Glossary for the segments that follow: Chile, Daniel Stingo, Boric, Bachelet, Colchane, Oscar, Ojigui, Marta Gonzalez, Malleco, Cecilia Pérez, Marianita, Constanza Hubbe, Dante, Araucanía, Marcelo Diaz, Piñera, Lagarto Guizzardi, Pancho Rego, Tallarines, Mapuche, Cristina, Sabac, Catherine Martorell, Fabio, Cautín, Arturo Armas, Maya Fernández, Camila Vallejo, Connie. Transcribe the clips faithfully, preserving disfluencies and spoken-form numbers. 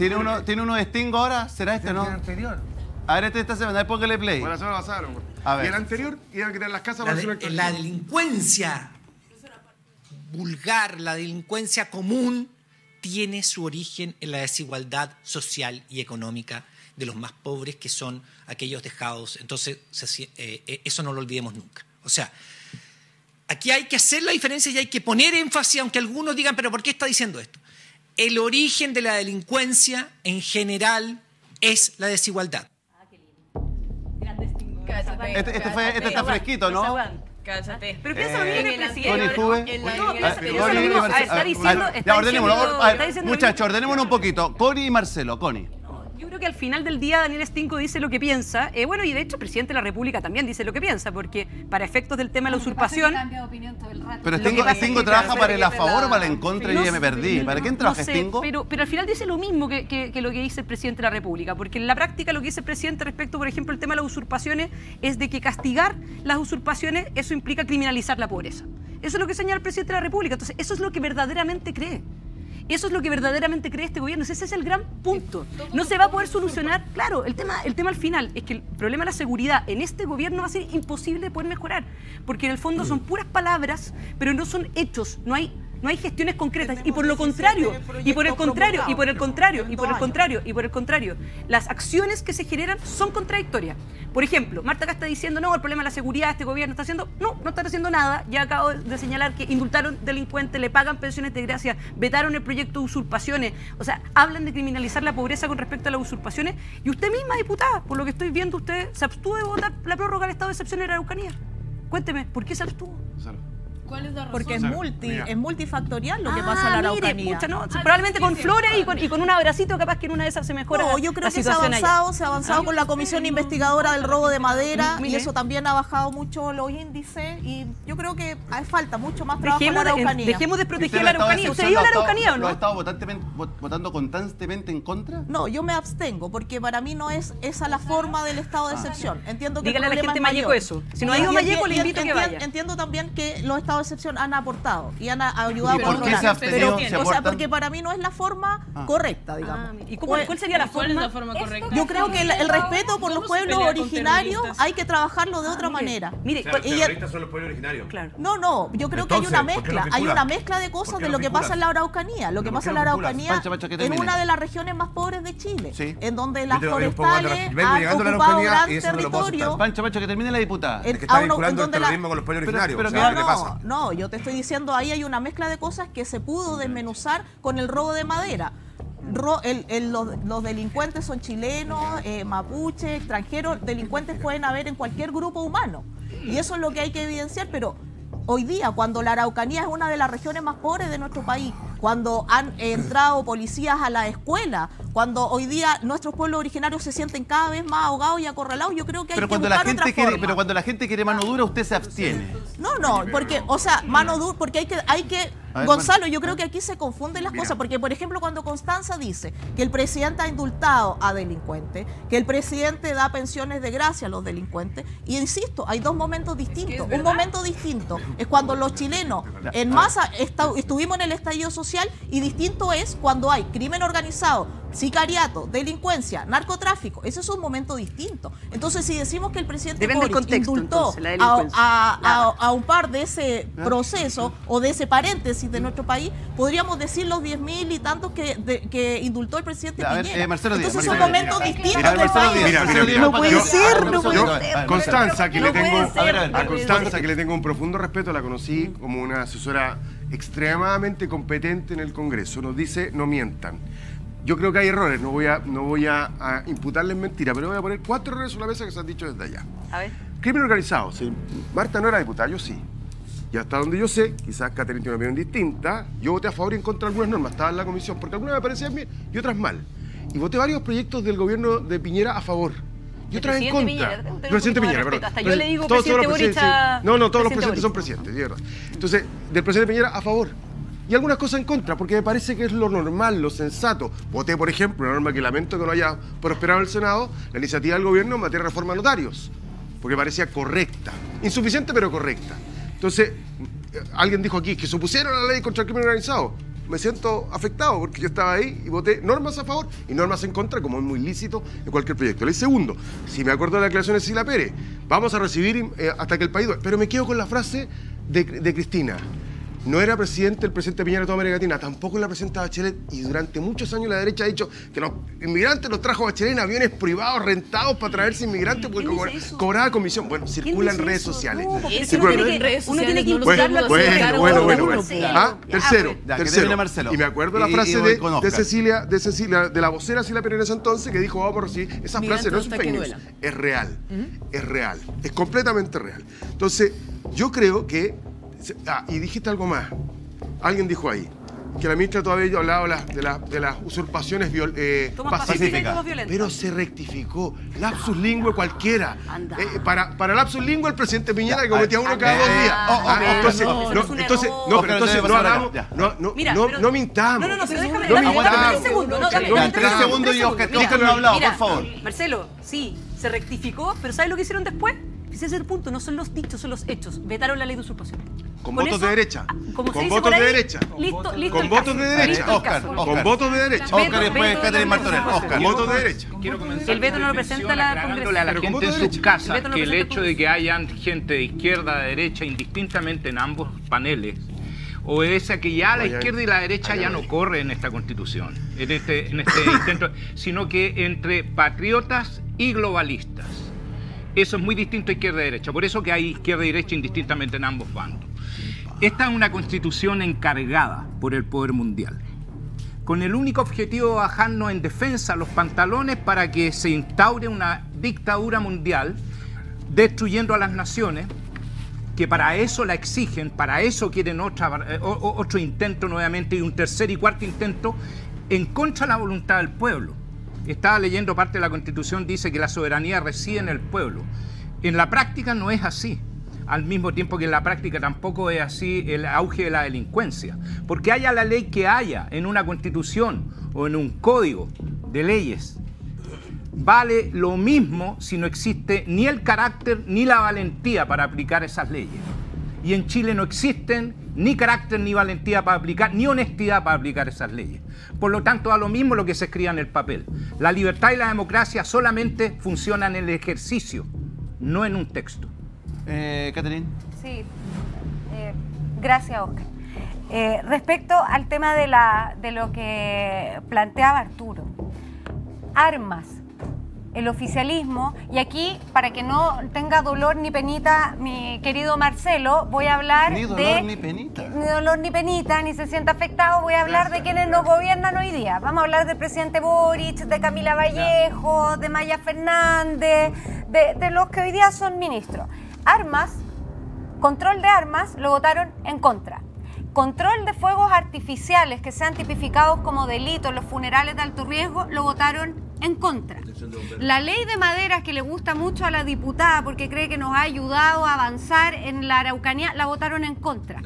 ¿Tiene uno, ¿tiene uno de Stingo ahora? ¿Será este, no? El anterior. A ver, este esta semana, póngale play. Bueno, se lo pasaron. A ver. Y el anterior, iban a quitar las casas. La, para de, la delincuencia vulgar, la delincuencia común, tiene su origen en la desigualdad social y económica de los más pobres, que son aquellos dejados. Entonces, se, eh, eso no lo olvidemos nunca. O sea, aquí hay que hacer la diferencia y hay que poner énfasis, aunque algunos digan, pero ¿por qué está diciendo esto? El origen de la delincuencia en general es la desigualdad. Ah, qué lindo. Cállate, este, este, fue, este está fresquito, ¿no? Cállate. Pero piensa lo mismo en el presidente. Está diciendo... Muchachos, ordenémonos un poquito. Connie y Marcelo, Connie. Yo creo que al final del día Daniel Stingo dice lo que piensa. Eh, bueno, y de hecho el presidente de la República también dice lo que piensa, porque para efectos del tema de la usurpación... Pero Stingo trabaja para el a favor o para el en contra, y ya me perdí. ¿Para quién trabaja Stingo? Pero al final dice lo mismo que, que, que lo que dice el presidente de la República, porque en la práctica lo que dice el presidente respecto, por ejemplo, al tema de las usurpaciones es de que castigar las usurpaciones, eso implica criminalizar la pobreza. Eso es lo que señala el presidente de la República. Entonces, eso es lo que verdaderamente cree. Eso es lo que verdaderamente cree este gobierno. Ese es el gran punto. No se va a poder solucionar. Claro, el tema, el tema al final es que el problema de la seguridad en este gobierno va a ser imposible de poder mejorar, porque en el fondo son puras palabras, pero no son hechos. No hay, no hay gestiones concretas. Y por lo contrario, y por el contrario, y por el contrario, y por el contrario, y por el contrario, las acciones que se generan son contradictorias. Por ejemplo, Marta acá está diciendo, no, el problema de la seguridad, este gobierno está haciendo... No, no están haciendo nada. Ya acabo de señalar que indultaron delincuentes, le pagan pensiones de gracia, vetaron el proyecto de usurpaciones. O sea, hablan de criminalizar la pobreza con respecto a las usurpaciones. Y usted misma, diputada, por lo que estoy viendo, usted se abstuvo de votar la prórroga del estado de excepción en la Araucanía. Cuénteme, ¿por qué se abstuvo? ¿Cuál es la razón? Porque es, multi, es multifactorial lo que ah, pasa en la Araucanía. Mire, pucha, no, ah, probablemente con flores y con, y con un abracito, capaz que en una de esas se mejora. No, yo creo que se ha avanzado, allá. se ha avanzado ah, con la comisión investigadora del robo de madera, mire, y eso también ha bajado mucho los índices, y yo creo que hace falta mucho más trabajo en la Araucanía. De, dejemos de proteger la Araucanía. ¿Usted iba a la Araucanía o no? ¿Lo ha estado votando constantemente en contra? No, yo me abstengo, porque para mí no es esa la forma del estado de excepción. Entiendo que dígale a la gente Malleco eso. Si no ha ido Malleco, le invito a que vaya. Entiendo también que los estados excepción han aportado y han ayudado a controlar. Pero, o sea, porque para mí no es la forma ah. correcta, digamos. Ah, ¿Y cómo, cuál sería la forma? ¿Cuál es la forma correcta? Yo creo que el, el respeto por los pueblos originarios hay que trabajarlo de ah, otra mire. manera. Mire, o sea, los terroristas son los pueblos originarios. Claro. No, no, yo creo Entonces, que hay una mezcla, hay una mezcla de cosas de lo que pasa en la Araucanía, lo que pasa en la Araucanía en una de las regiones más pobres de Chile, sí. en donde las forestales han ocupado gran territorio. Pancho, Pancho, que termine la diputada. Es que está vinculando el terrorismo con los pueblos originarios. No, no, yo te estoy diciendo, ahí hay una mezcla de cosas que se pudo desmenuzar con el robo de madera. Ro, el, el, los, los delincuentes son chilenos, eh, mapuche, extranjeros, delincuentes pueden haber en cualquier grupo humano. Y eso es lo que hay que evidenciar, pero hoy día, cuando la Araucanía es una de las regiones más pobres de nuestro país, cuando han entrado policías a la escuela, cuando hoy día nuestros pueblos originarios se sienten cada vez más ahogados y acorralados, yo creo que hay pero que cuando buscar la gente otra quiere, forma. Pero cuando la gente quiere mano dura, usted se abstiene. No, no, porque, o sea, mano dura, porque hay que, hay que ver, Gonzalo, bueno. yo creo que aquí se confunden las Mira. cosas, porque por ejemplo cuando Constanza dice que el presidente ha indultado a delincuentes, que el presidente da pensiones de gracia a los delincuentes, y insisto, hay dos momentos distintos. Es que es Un momento distinto es cuando los chilenos en masa está, estuvimos en el estallido social, y distinto es cuando hay crimen organizado, sicariato, delincuencia, narcotráfico. Ese es un momento distinto. Entonces, si decimos que el presidente Boric contexto, indultó entonces, a, a, a, a un par de ese proceso o de ese paréntesis de nuestro país, podríamos decir los diez mil y tantos que, de, que indultó el presidente Piñera. Eh, entonces, Díaz, son momentos distintos del país. Mira, mira, mira, no puede yo, ser, no puede yo, ser. Constanza, que no le tengo, ser, a, ver, a Constanza, que le tengo un profundo respeto, la conocí como una asesora extremadamente competente en el Congreso, nos dice no mientan. Yo creo que hay errores, no voy a, no voy a, a imputarles mentira, pero voy a poner cuatro errores sobre la mesa que se han dicho desde allá. A ver. Crimen organizado, sí. Marta no era diputada, yo sí. Y hasta donde yo sé, quizás Catherine tiene una opinión distinta, yo voté a favor y en contra de algunas normas, estaba en la comisión, porque algunas me parecían bien y otras mal. Y voté varios proyectos del gobierno de Piñera a favor. Yo otra en contra. Piñera, el presidente Piñera, perdón. Hasta yo le digo todos, presidente Boric. Sí. No, no, todos presidente los presidentes Boric. son presidentes, de verdad. Entonces, del presidente Piñera a favor. Y algunas cosas en contra, porque me parece que es lo normal, lo sensato. Voté, por ejemplo, una norma que lamento que no haya prosperado en el Senado, la iniciativa del gobierno en materia de reforma a notarios, porque parecía correcta. Insuficiente, pero correcta. Entonces, alguien dijo aquí que se opusieron a la ley contra el crimen organizado. me siento afectado porque yo estaba ahí y voté normas a favor y normas en contra, como es muy lícito en cualquier proyecto. Le segundo, si me acuerdo de la declaración de Cecilia Pérez, vamos a recibir eh, hasta que el país... Pero me quedo con la frase de, de Cristina. No era presidente el presidente Piñera de toda América Latina, tampoco la presidenta Bachelet, y durante muchos años la derecha ha dicho que los inmigrantes los trajo Bachelet en aviones privados rentados para traerse inmigrantes porque co cobraba comisión. Bueno, circulan redes sociales. No, circulan uno, tiene que, redes sociales. Uno tiene que impulsarlo. Bueno, bueno, bueno, bueno. ¿Ah? Tercero, ya, tercero. Y me acuerdo la frase y, y de, de, Cecilia, de Cecilia, de la vocera Cecilia Pérez en ese entonces, que dijo, vamos a recibir. Esa frase no es fake news, es real, ¿Mm? es real, es completamente real. Entonces, yo creo que... Ah, y dijiste algo más. Alguien dijo ahí que la ministra todavía hablaba de, la, de, la, de las usurpaciones viol, eh, pacíficas. Pacífica, pero se rectificó. Lapsus lingüe cualquiera. Eh, para, para lapsus lingüe el presidente Piñera que cometía uno cada dos días. Oh, oh, ah, pero, entonces, no, no, pero entonces, no, pero entonces no hablamos. No, no, mira, no, pero, no mintamos. No, no, no, pero déjame. No déjame, déjame, déjame, segundos, no, dame, no, dame, tres segundos y Oscar, Oscar no ha hablado, por favor. Marcelo, sí, se rectificó, pero ¿sabes lo que hicieron después? Ese es el punto, no son los dichos, son los hechos. Vetaron la ley de usurpación. Con, con votos eso, de derecha. Como con votos ahí, de derecha. Listo, listo. Con votos de derecha. Oscar, Oscar. Con votos de derecha. Oscar y después Catherine Martorell. Oscar. Con votos de derecha. Quiero comenzar. El veto no lo presenta la Congreso. A la gente en su casa el que el hecho de que haya gente de izquierda, de derecha, indistintamente en ambos paneles, obedece a que ya la izquierda y la derecha ya no corren en esta Constitución, en este, en este intento, sino que entre patriotas y globalistas. Eso es muy distinto a izquierda y derecha. Por eso que hay izquierda y derecha indistintamente en ambos bandos. Esta es una constitución encargada por el poder mundial, con el único objetivo de bajarnos en defensa los pantalones para que se instaure una dictadura mundial, destruyendo a las naciones, que para eso la exigen, para eso quieren otra, otro intento nuevamente y un tercer y cuarto intento en contra de la voluntad del pueblo. Estaba leyendo parte de la Constitución, dice que la soberanía reside en el pueblo. En la práctica no es así, al mismo tiempo que en la práctica tampoco es así el auge de la delincuencia. Porque haya la ley que haya en una Constitución o en un código de leyes, vale lo mismo si no existe ni el carácter ni la valentía para aplicar esas leyes. Y en Chile no existen ni carácter ni valentía para aplicar, ni honestidad para aplicar esas leyes. Por lo tanto, da lo mismo lo que se escriba en el papel. La libertad y la democracia solamente funcionan en el ejercicio, no en un texto. Eh, Catherine. Sí, eh, gracias, Oscar. Eh, respecto al tema de, la, de lo que planteaba Arturo, Armas, el oficialismo, y aquí, para que no tenga dolor ni penita mi querido Marcelo, voy a hablar de... Ni dolor ni penita. Ni dolor ni penita, ni se sienta afectado, voy a hablar gracias, de quienes gracias. nos gobiernan hoy día. Vamos a hablar del presidente Boric, de Camila Vallejo, de Maya Fernández, de, de los que hoy día son ministros. Armas, control de armas, lo votaron en contra. Control de fuegos artificiales que sean tipificados como delito en los funerales de alto riesgo, lo votaron en contra. La ley de maderas, que le gusta mucho a la diputada porque cree que nos ha ayudado a avanzar en la Araucanía, la votaron en contra.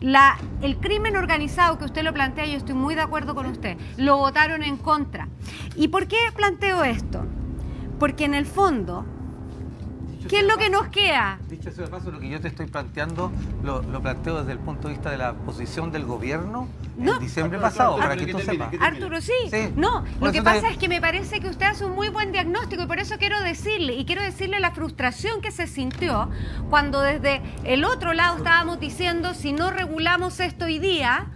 La, el crimen organizado, que usted lo plantea, yo estoy muy de acuerdo con usted, lo votaron en contra. ¿Y por qué planteo esto? Porque en el fondo, ¿qué es lo que nos queda? Dicho sea de paso, lo que yo te estoy planteando, lo, lo planteo desde el punto de vista de la posición del gobierno en no, diciembre Arturo, pasado, Arturo, para que, que tú sepas. Arturo, sí. sí. No, por lo que pasa te... es que me parece que usted hace un muy buen diagnóstico y por eso quiero decirle, y quiero decirle la frustración que se sintió cuando desde el otro lado estábamos diciendo, si no regulamos esto hoy día,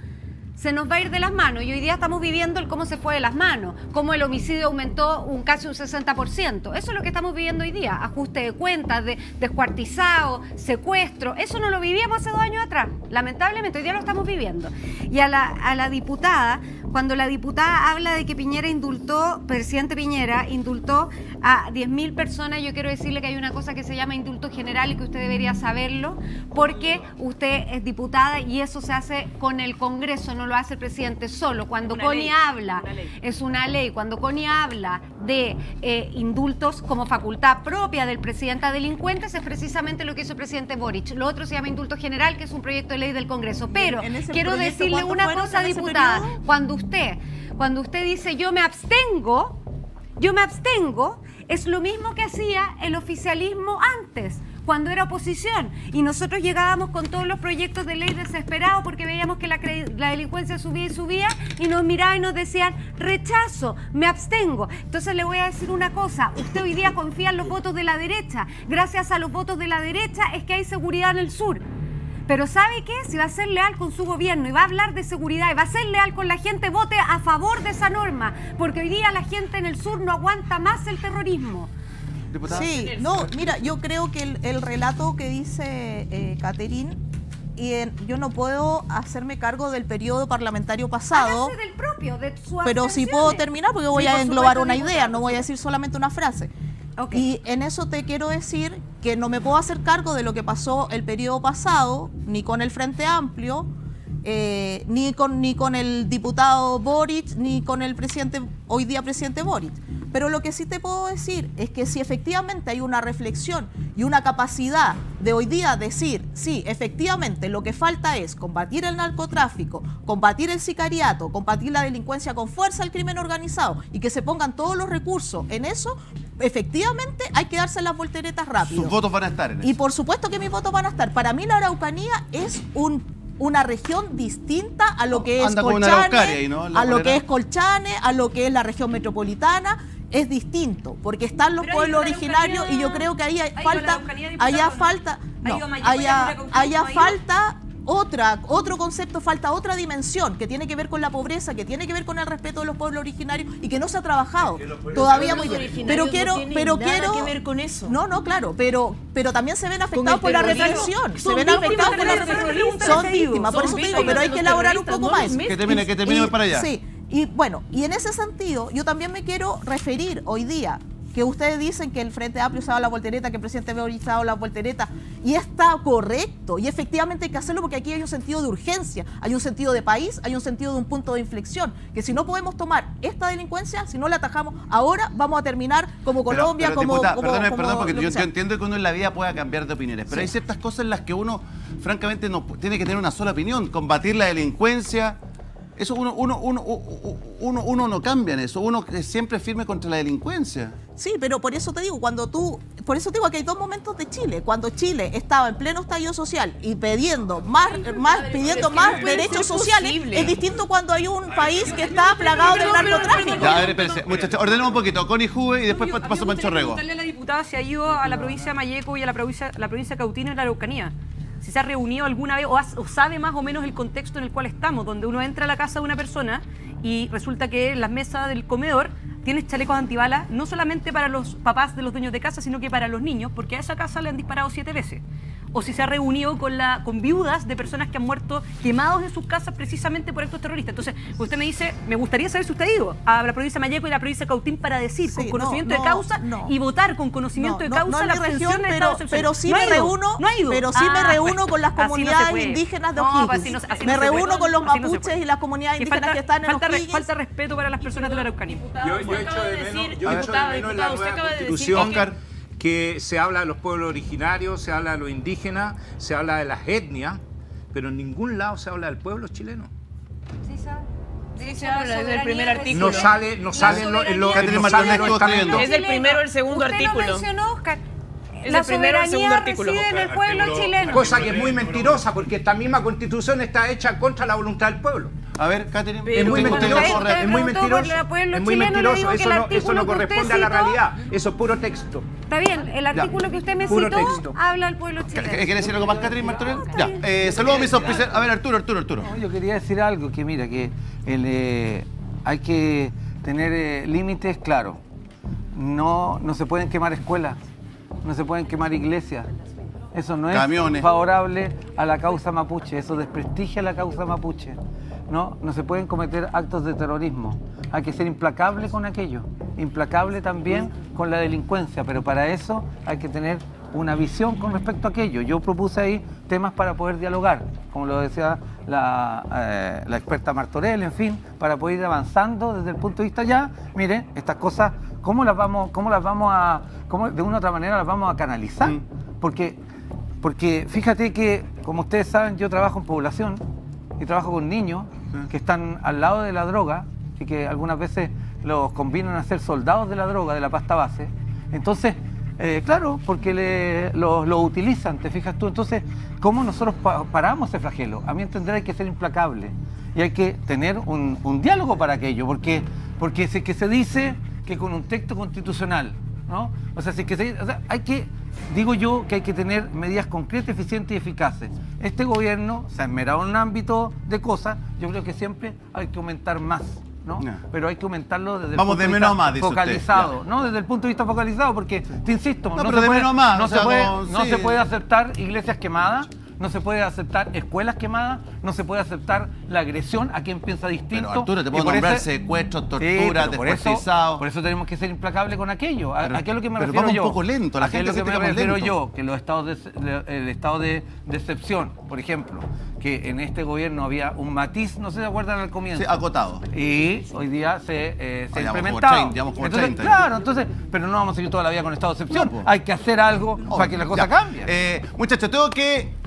se nos va a ir de las manos, y hoy día estamos viviendo el cómo se fue de las manos, cómo el homicidio aumentó un casi un sesenta por ciento. Eso es lo que estamos viviendo hoy día, ajuste de cuentas, de, descuartizado, secuestro. Eso no lo vivíamos hace dos años atrás, lamentablemente hoy día lo estamos viviendo. Y a la, a la diputada, cuando la diputada habla de que Piñera indultó, presidente Piñera indultó a diez mil personas, yo quiero decirle que hay una cosa que se llama indulto general y que usted debería saberlo, porque usted es diputada y eso se hace con el Congreso, no lo hace el presidente solo. Cuando una Connie ley, habla, una es una ley, cuando Connie habla de eh, indultos como facultad propia del presidente a delincuentes, es precisamente lo que hizo el presidente Boric. Lo otro se llama indulto general, que es un proyecto de ley del Congreso. Pero quiero proyecto, decirle una cosa, diputada, cuando usted, cuando usted dice yo me abstengo, yo me abstengo, es lo mismo que hacía el oficialismo antes. cuando era oposición, y nosotros llegábamos con todos los proyectos de ley desesperados porque veíamos que la, la delincuencia subía y subía, y nos miraban y nos decían rechazo, me abstengo. Entonces le voy a decir una cosa, usted hoy día confía en los votos de la derecha, gracias a los votos de la derecha es que hay seguridad en el sur. Pero ¿sabe qué? Si va a ser leal con su gobierno y va a hablar de seguridad y va a ser leal con la gente, vote a favor de esa norma, porque hoy día la gente en el sur no aguanta más el terrorismo. ¿Diputada? Sí, no, mira, yo creo que el, el relato que dice eh, Catherine, y en, yo no puedo hacerme cargo del periodo parlamentario pasado. Hágase del propio, de su pero si puedo terminar, porque voy sí, a por englobar una idea, no voy a decir solamente una frase. Okay. Y en eso te quiero decir que no me puedo hacer cargo de lo que pasó el periodo pasado, ni con el Frente Amplio, eh, ni, con, ni con el diputado Boric, ni con el presidente, hoy día presidente Boric. Pero lo que sí te puedo decir es que si efectivamente hay una reflexión y una capacidad de hoy día decir, sí, efectivamente lo que falta es combatir el narcotráfico, combatir el sicariato, combatir la delincuencia con fuerza, el crimen organizado, y que se pongan todos los recursos en eso, efectivamente hay que darse las volteretas rápido. Sus votos van a estar en eso. Y por supuesto que mis votos van a estar. Para mí la Araucanía es un... una región distinta a lo que es Colchane, ¿no? a lo que es Colchane, a lo que es la región metropolitana, es distinto, porque están los pueblos originarios y yo creo que ahí hay falta, allá falta, no, allá falta otra, otro concepto, falta otra dimensión que tiene que ver con la pobreza, que tiene que ver con el respeto de los pueblos originarios y que no se ha trabajado todavía muy bien. Pero quiero, no pero quiero que ver con eso. No, no, claro, pero pero también se ven afectados por la represión, se ven afectados por la represión, son víctimas, por eso te digo, pero hay que elaborar un poco más. Que termine, que termine para allá. Sí, y bueno, y en ese sentido yo también me quiero referir hoy día que ustedes dicen que el Frente Amplio se ha dado la voltereta, que el presidente Boric se ha dado la voltereta, y está correcto, y efectivamente hay que hacerlo porque aquí hay un sentido de urgencia, hay un sentido de país, hay un sentido de un punto de inflexión, que si no podemos tomar esta delincuencia, si no la atajamos ahora, vamos a terminar como Colombia, pero, pero, como, diputada, como, perdón, como... Perdón, porque yo, yo entiendo que uno en la vida pueda cambiar de opiniones, pero sí. Hay ciertas cosas en las que uno, francamente, no tiene que tener una sola opinión, combatir la delincuencia... Eso uno, uno, uno, uno, uno no cambia en eso, uno es siempre firme contra la delincuencia. Sí, pero por eso te digo, cuando tú, por eso te digo que hay dos momentos de Chile, cuando Chile estaba en pleno estallido social y pidiendo más, más, pidiendo más derechos sociales, es distinto cuando hay un país que está plagado del narcotráfico. Ya, a ver, espérense, muchachos, ordenemos un poquito, Connie Hubbe y después no, yo, paso a Pancho Rego. Preguntarle a la diputada si ha ido a la provincia de Malleco y a la provincia, la provincia de Cautín en la Araucanía. Si se ha reunido alguna vez o, has, o sabe más o menos el contexto en el cual estamos, donde uno entra a la casa de una persona y resulta que en las mesas del comedor tienes chalecos antibalas, no solamente para los papás de los dueños de casa, sino que para los niños, porque a esa casa le han disparado siete veces. O si se ha reunido con, la, con viudas de personas que han muerto quemados en sus casas precisamente por estos terroristas. Entonces, usted me dice, me gustaría saber si usted ha ido a la provincia de Malleco y a la provincia de Cautín para decir sí, con conocimiento no, de causa no, y votar con conocimiento no, de causa no, no la región, pero, de pero, pero sí no me reúno, no pero sí ah, me reúno pues, con las comunidades no indígenas de Ojigui. No, pues, no, me no reúno puede, con los mapuches no y las comunidades indígenas falta, que están en Ojigui. Re, falta respeto para las personas de la Araucanía. Yo, yo he hecho de menos, yo he hecho de menos la nueva constitución, que se habla de los pueblos originarios, se habla de los indígenas, se habla de las etnias, pero en ningún lado se habla del pueblo chileno. Sí, sabe. Sí, se habla, es el primer artículo. No sale, no sale en lo que es el primero o el segundo artículo. Usted lo mencionó, Oscar. Es el primero o el segundo artículo. La soberanía reside en el pueblo chileno. Cosa que es muy mentirosa, porque esta misma constitución está hecha contra la voluntad del pueblo. A ver, Catherine, es muy mentiroso, es muy mentiroso, es muy mentiroso, eso no, eso no corresponde a la realidad, eso es puro texto. Está bien, el artículo ya, que usted me citó texto. Habla al pueblo chileno. ¿Quiere decir algo más, Catherine Martorell? No, ya, eh, saludos a mis auspiciadores. A ver, Arturo, Arturo, Arturo. No, yo quería decir algo, que mira, que el, eh, hay que tener eh, límites claros. No, no se pueden quemar escuelas, no se pueden quemar iglesias. Eso no es Camiones. favorable a la causa mapuche, eso desprestigia la causa mapuche. No, no se pueden cometer actos de terrorismo. Hay que ser implacable con aquello, implacable también con la delincuencia, pero para eso hay que tener una visión con respecto a aquello. Yo propuse ahí temas para poder dialogar, como lo decía la, eh, la experta Martorell, en fin, para poder ir avanzando desde el punto de vista ya, miren, estas cosas, ¿cómo las vamos, cómo las vamos a, cómo de una u otra manera las vamos a canalizar? Porque, porque fíjate que, como ustedes saben, yo trabajo en población, y trabajo con niños que están al lado de la droga y que algunas veces los combinan a ser soldados de la droga, de la pasta base. Entonces, Eh, claro, porque le, lo, lo utilizan, ¿te fijas tú? Entonces, ¿cómo nosotros pa paramos ese flagelo? A mi entender hay que ser implacable y hay que tener un, un diálogo para aquello, porque, porque si es que se dice que con un texto constitucional, ¿no? O sea, si es que se, o sea, hay que, digo yo, que hay que tener medidas concretas, eficientes y eficaces. Este gobierno se ha esmerado en un ámbito de cosas, yo creo que siempre hay que aumentar más. ¿No? No. Pero hay que aumentarlo desde el Vamos punto de menos vista más, focalizado, ¿no? Desde el punto de vista focalizado, porque, te insisto, no, no, se, puede, más, no, o sea, se, puede, como, no sí. se puede aceptar iglesias quemadas, no se puede aceptar escuelas quemadas, no se puede aceptar la agresión a quien piensa distinto. Pero, Arturo, te puedo nombrar ese... secuestros, torturas, sí, descuartizados. Por eso tenemos que ser implacables con aquello. A, pero, a qué es lo que me pero refiero vamos yo. un poco lento. La a qué es lo que me refiero lento. yo, que los estados de, de, el estado de, de excepción, por ejemplo, que en este gobierno había un matiz, no sé si se acuerdan al comienzo. Sí, acotado. Y hoy día se, eh, se ha implementado. Claro, entonces, pero no vamos a seguir toda la vida con estado de excepción. No, pues. Hay que hacer algo oh, para que la cosa ya. cambie. Eh, muchachos, tengo que